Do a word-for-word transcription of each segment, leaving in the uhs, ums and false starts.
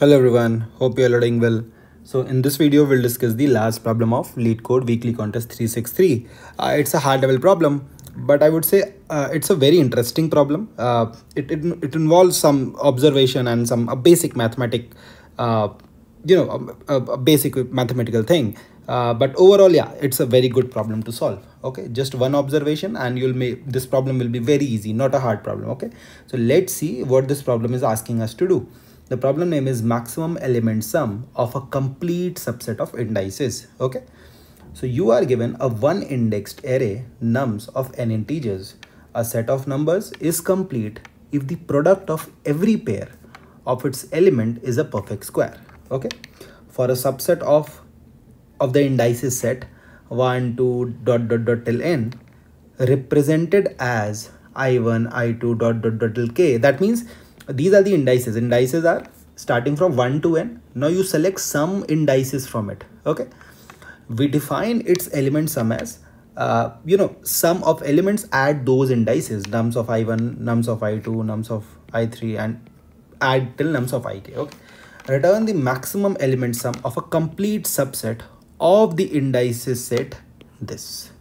Hello everyone, hope you are learning well. So in this video we'll discuss the last problem of LeetCode Weekly Contest three sixty-three. Uh, it's a hard level problem, but I would say uh, it's a very interesting problem. Uh, it, it, it involves some observation and some a basic mathematic, uh, you know, a, a basic mathematical thing. Uh, but overall, yeah, it's a very good problem to solve. Okay, just one observation and you'll make this problem will be very easy, not a hard problem. Okay, so let's see what this problem is asking us to do. The problem name is maximum element sum of a complete subset of indices. Okay, so you are given a one indexed array nums of n integers. A set of numbers is complete if the product of every pair of its element is a perfect square. Okay, for a subset of of the indices set one, two dot dot dot till n represented as i one, i two dot dot dot till k. That means these are the indices. Indices are starting from one to n. Now you select some indices from it. Okay, we define its element sum as uh, you know sum of elements at those indices, nums of i one, nums of i two, nums of i three, and add till nums of ik. Okay, return the maximum element sum of a complete subset of the indices set this.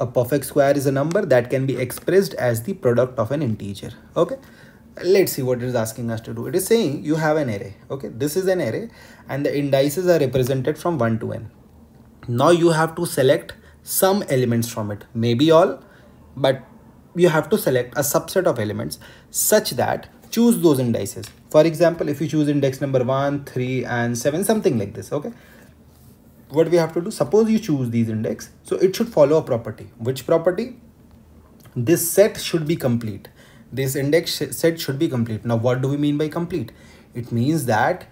A perfect square is a number that can be expressed as the product of an integer. Okay, let's see what it is asking us to do. It is saying you have an array. Okay, this is an array and the indices are represented from one to n. Now you have to select some elements from it, maybe all, but you have to select a subset of elements such that choose those indices. For example, if you choose index number one, three and seven, something like this. Okay, what we have to do, suppose you choose these index, so it should follow a property. Which property? This set should be complete. This index set should be complete. Now what do we mean by complete? It means that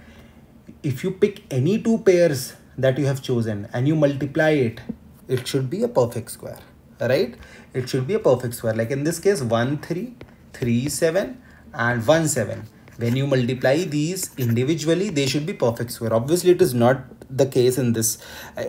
if you pick any two pairs that you have chosen and you multiply it, it should be a perfect square, right? It should be a perfect square. Like in this case, one, three, three, seven and one, seven. When you multiply these individually, they should be perfect square. Obviously it is not the case in this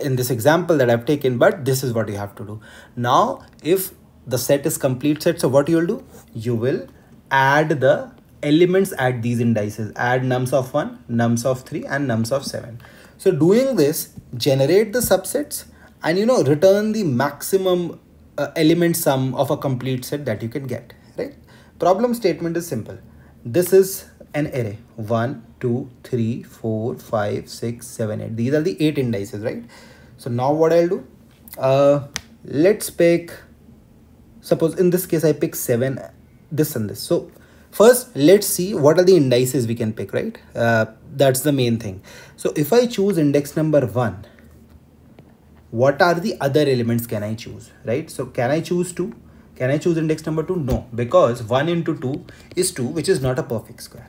in this example that I've taken, but this is what you have to do. Now if the set is complete set, so what you will do, you will add the elements at these indices, add nums of one, nums of three and nums of seven. So doing this, generate the subsets and you know return the maximum uh, element sum of a complete set that you can get, right? Problem statement is simple. This is an array one, two, three, four, five, six, seven, eight. These are the eight indices, right? So now what I'll do, uh, let's pick, suppose in this case I pick seven, this and this. So first let's see what are the indices we can pick, right? Uh, that's the main thing. So if I choose index number one, what are the other elements can I choose, right? So can I choose two? Can I choose index number two? No, because one into two is two, which is not a perfect square.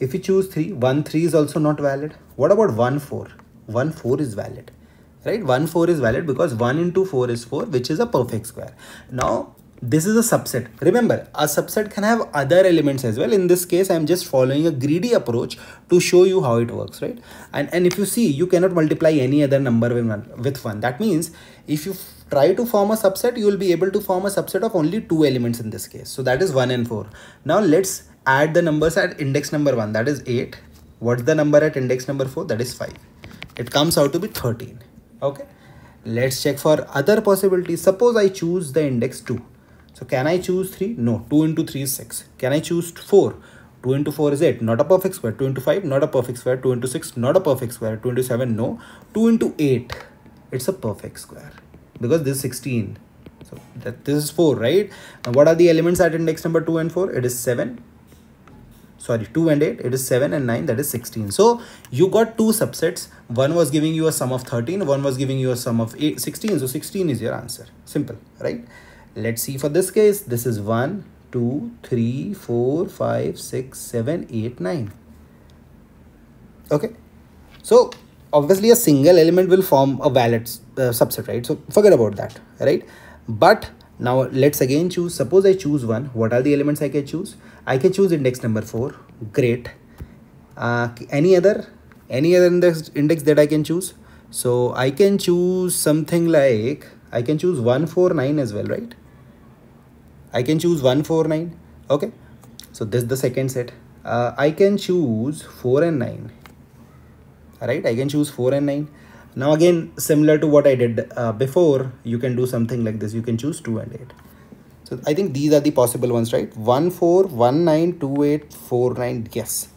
If you choose three, one, three is also not valid. What about one, four? one, four is valid, right? one, four is valid because one into four is four, which is a perfect square. Now, this is a subset. Remember, a subset can have other elements as well. In this case, I'm just following a greedy approach to show you how it works, right? And, and if you see, you cannot multiply any other number with one, with one. That means if you try to form a subset, you will be able to form a subset of only two elements in this case. So that is one and four. Now let's add the numbers at index number one, that is eight. What's the number at index number four? That is five. It comes out to be thirteen. Okay, let's check for other possibilities. Suppose I choose the index two. So can I choose three? No, two into three is six. Can I choose four? two into four is eight, not a perfect square. two into five, not a perfect square. two into six, not a perfect square. two into seven, no. two into eight, it's a perfect square because this is sixteen. So that this is four, right? And what are the elements at index number two and four? It is seven. Sorry, two and eight, it is seven and nine, that is sixteen. So you got two subsets. One was giving you a sum of thirteen, one was giving you a sum of sixteen. So sixteen is your answer. Simple, right? Let's see for this case. This is one, two, three, four, five, six, seven, eight, nine. Okay, so obviously a single element will form a valid uh, subset, right? So forget about that, right? But now let's again choose. Suppose I choose one. What are the elements I can choose? I can choose index number four. Great. Uh, any other, any other index, index that I can choose? So I can choose something like, I can choose one, four, nine as well, right? I can choose one, four, nine. Okay. So this is the second set. uh, I can choose four and nine. Right, I can choose four and nine. Now again, similar to what I did uh, before, you can do something like this. You can choose two and eight. So I think these are the possible ones, right? one four, one nine, two eight, four nine. Yes.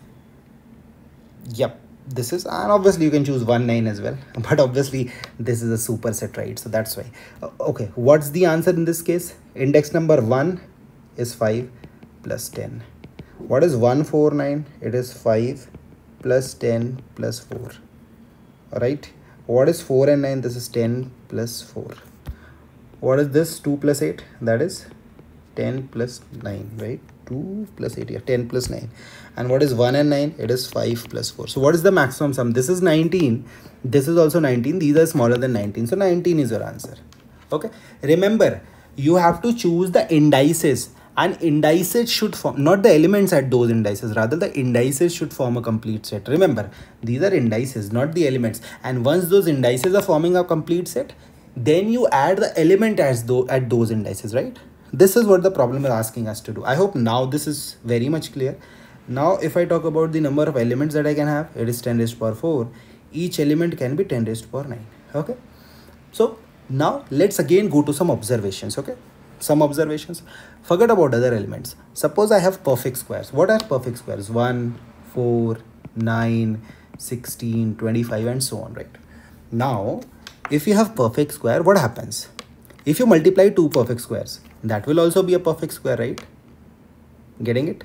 Yep, this is, and obviously you can choose one nine as well, but obviously this is a superset, right? So that's why. Okay, what's the answer in this case? Index number one is five plus ten. What is one four nine? It is five plus ten plus four. All right, what is four and nine? This is ten plus four. What is this? Two plus eight, that is ten plus nine, right? Two plus eight, yeah, ten plus nine. And what is one and nine? It is five plus four. So what is the maximum sum? This is nineteen, this is also nineteen, these are smaller than nineteen, so nineteen is your answer. Okay, remember, you have to choose the indices, and indices should form, not the elements at those indices, rather the indices should form a complete set. Remember, these are indices, not the elements. And once those indices are forming a complete set, then you add the element as though at those indices, right? This is what the problem is asking us to do. I hope now this is very much clear. Now, if I talk about the number of elements that I can have, it is ten raised to the power four. Each element can be ten raised to the power nine. Okay. So now let's again go to some observations. Okay. Some observations. Forget about other elements. Suppose I have perfect squares. What are perfect squares? one, four, nine, sixteen, twenty-five, and so on, right? Now, if you have perfect square, what happens? If you multiply two perfect squares, that will also be a perfect square, right? Getting it?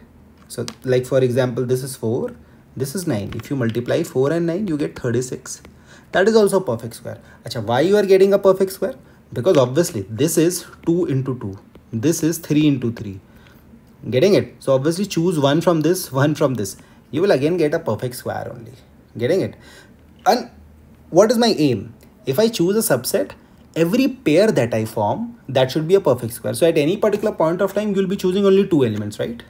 So like, for example, this is four, this is nine. If you multiply four and nine, you get thirty-six. That is also a perfect square. Achha, why you are getting a perfect square? Because obviously this is two into two. This is three into three. Getting it? So obviously choose one from this, one from this. You will again get a perfect square only. Getting it? And what is my aim? If I choose a subset, every pair that I form, that should be a perfect square. So at any particular point of time, you'll be choosing only two elements, right?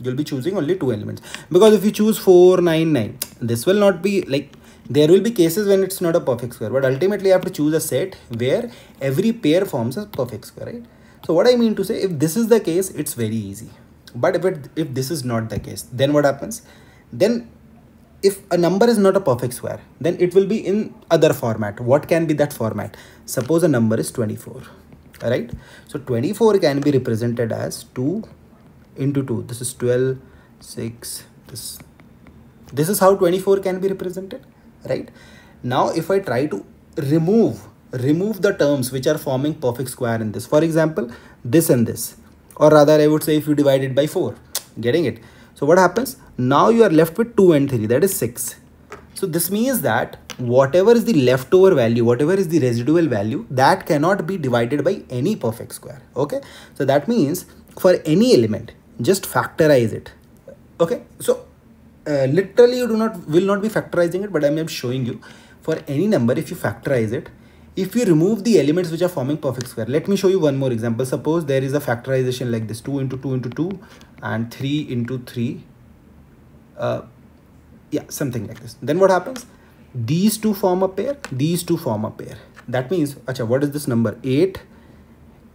You'll be choosing only two elements. Because if you choose four, nine, nine, this will not be like, there will be cases when it's not a perfect square, but ultimately I have to choose a set where every pair forms a perfect square, right? So what I mean to say, if this is the case, it's very easy. But if, it, if this is not the case, then what happens? Then if a number is not a perfect square, then it will be in other format. What can be that format? Suppose a number is twenty-four, all right? So twenty-four can be represented as two into two. This is twelve, six, this. This is how twenty-four can be represented, right? Now, if I try to remove, remove the terms which are forming perfect square in this, for example, this and this, or rather I would say if you divide it by four, getting it? So what happens? Now you are left with two and three, that is six. So this means that whatever is the leftover value, whatever is the residual value, that cannot be divided by any perfect square, okay? So that means for any element, just factorize it, okay? So uh, literally you do not, will not be factorizing it, but I am showing you for any number, if you factorize it, if you remove the elements which are forming perfect square, let me show you one more example. Suppose there is a factorization like this, two into two into two and three into three. Uh, yeah, something like this. Then what happens? These two form a pair, these two form a pair. That means, achha, what is this number? eight,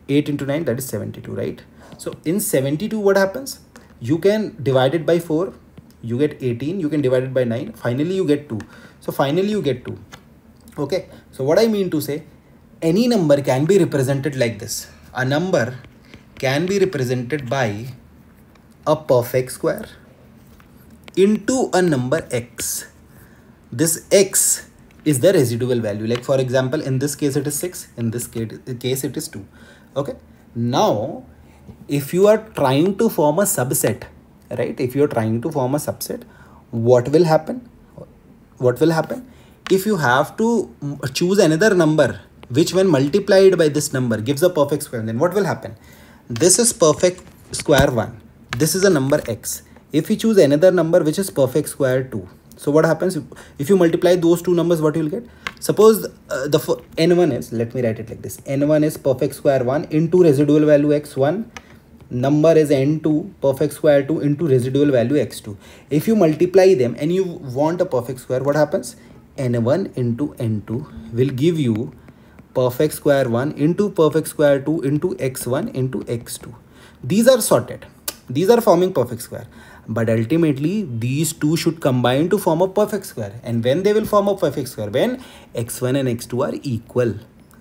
eight into nine, that is seventy-two, right? So in seventy-two, what happens? You can divide it by four, you get eighteen, you can divide it by nine, finally you get two. So finally you get two. Okay, so what I mean to say, any number can be represented like this. A number can be represented by a perfect square into a number x. This x is the residual value. Like for example, in this case it is six, in this case it is two. Okay, now if you are trying to form a subset, right? If you are trying to form a subset, what will happen? What will happen? If you have to choose another number, which when multiplied by this number gives a perfect square, then what will happen? This is perfect square one. This is a number x. If you choose another number, which is perfect square two. So what happens? If you multiply those two numbers, what you will get? Suppose uh, the n one is, let me write it like this. n one is perfect square one into residual value x one. Number is n two, perfect square two into residual value x two. If you multiply them and you want a perfect square, what happens? n one into n two will give you perfect square one into perfect square two into x one into x two. These are sorted. These are forming perfect square. But ultimately, these two should combine to form a perfect square. And when they will form a perfect square? When x one and x two are equal,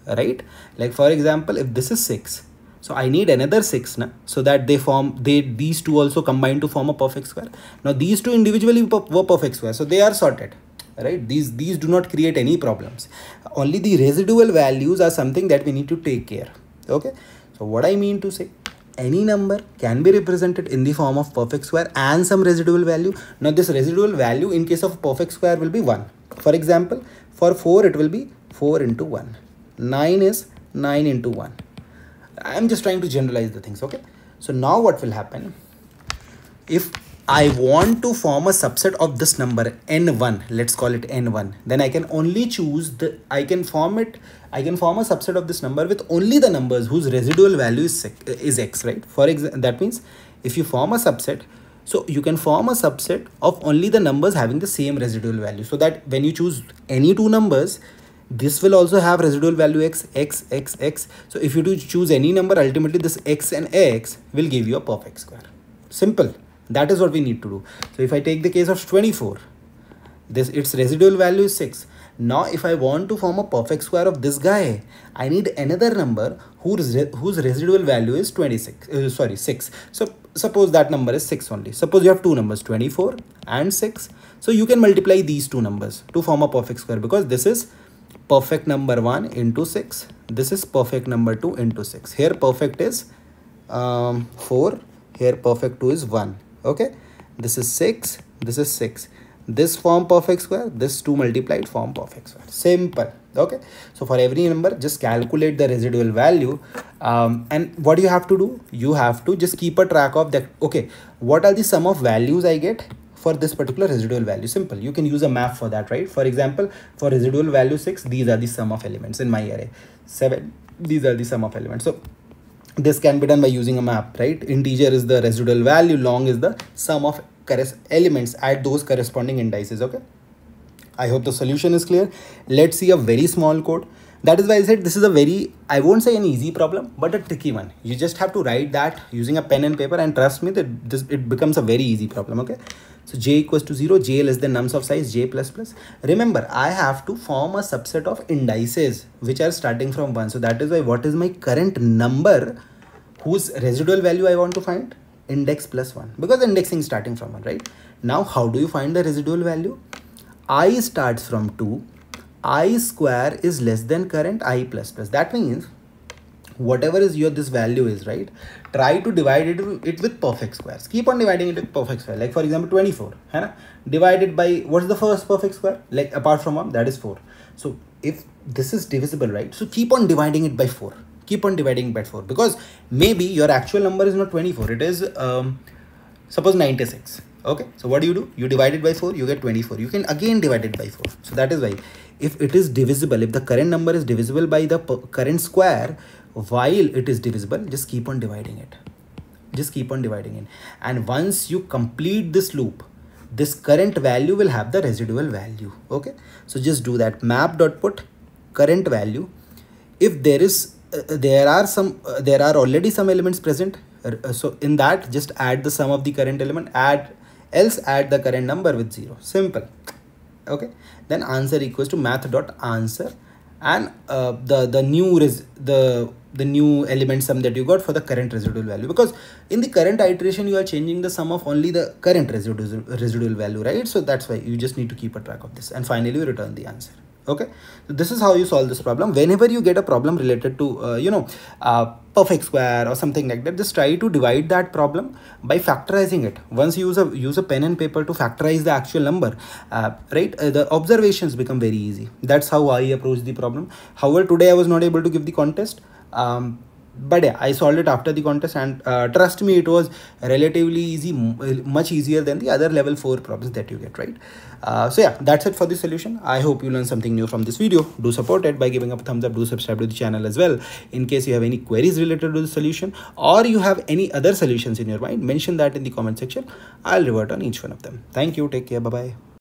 right? Like for example, if this is six, so I need another six, na? So that they form, they these two also combine to form a perfect square. Now these two individually were perfect square, so they are sorted, right? These, these do not create any problems. Only the residual values are something that we need to take care, okay? So what I mean to say, any number can be represented in the form of perfect square and some residual value. Now this residual value in case of perfect square will be one. For example, for four it will be four into one. nine is nine into one. I'm just trying to generalize the things, okay? So now what will happen? If I want to form a subset of this number n one, let's call it n one, then I can only choose the, I can form it, I can form a subset of this number with only the numbers whose residual value is, is x, right? For example, that means if you form a subset, so you can form a subset of only the numbers having the same residual value, so that when you choose any two numbers, this will also have residual value x, x, x, x. So if you do choose any number, ultimately this x and x will give you a perfect square. Simple. That is what we need to do. So if I take the case of twenty-four, this its residual value is six. Now if I want to form a perfect square of this guy, I need another number whose, whose residual value is twenty-six, uh, sorry, six. So suppose that number is six only. Suppose you have two numbers, twenty-four and six. So you can multiply these two numbers to form a perfect square, because this is perfect number one into six. This is perfect number two into six. Here perfect is um, four. Here perfect two is one. Okay, this is six, this is six. This form perfect square, this two multiplied form perfect square. Simple. Okay, so for every number, just calculate the residual value. Um, and what do you have to do? You have to just keep a track of that. Okay, what are the sum of values I get for this particular residual value? Simple. You can use a map for that, right? For example, for residual value six, these are the sum of elements in my array. seven, these are the sum of elements. So this can be done by using a map, right? Integer is the residual value, long is the sum of elements at those corresponding indices, okay? I hope the solution is clear. Let's see a very small code. That is why I said this is a very, I won't say an easy problem, but a tricky one. You just have to write that using a pen and paper, and trust me that this, it becomes a very easy problem, okay? So j equals to zero, j less than nums of size, j plus plus. Remember, I have to form a subset of indices which are starting from one. So that is why what is my current number whose residual value I want to find? Index plus one, because indexing starting from one, right? Now, how do you find the residual value? I starts from two. I square is less than current I plus plus. That means whatever is your this value is, right, try to divide it, it with perfect squares. Keep on dividing it with perfect square. Like for example, twenty-four, hai na? Divided by, what's the first perfect square? Like apart from one, that is four. So if this is divisible, right? So keep on dividing it by four. Keep on dividing it by four, because maybe your actual number is not twenty-four. It is, um, suppose ninety-six. Okay, so what do you do? You divide it by four, you get twenty-four. You can again divide it by four. So that is why if it is divisible, if the current number is divisible by the current square, while it is divisible, just keep on dividing it. Just keep on dividing it. And once you complete this loop, this current value will have the residual value. Okay, so just do that. Map.put current value. If there is, uh, there are some, uh, there are already some elements present. Uh, so in that, just add the sum of the current element, add else add the current number with zero. Simple. Okay, then answer equals to math dot answer, and uh, the the new res the the new element sum that you got for the current residual value, because in the current iteration you are changing the sum of only the current residual residual value, right? So that's why you just need to keep a track of this, and finally you return the answer. Okay, so this is how you solve this problem. Whenever you get a problem related to uh, you know uh, perfect square or something like that, just try to divide that problem by factorizing it. Once you use a use a pen and paper to factorize the actual number, uh, right, uh, the observations become very easy. That's how I approach the problem. However, today I was not able to give the contest, um, but yeah, I solved it after the contest, and uh, trust me, it was relatively easy, much easier than the other level four problems that you get, right? Uh, so yeah, that's it for the solution. I hope you learned something new from this video. Do support it by giving up a thumbs up. Do subscribe to the channel as well. In case you have any queries related to the solution, or you have any other solutions in your mind, mention that in the comment section. I'll revert on each one of them. Thank you. Take care. Bye-bye.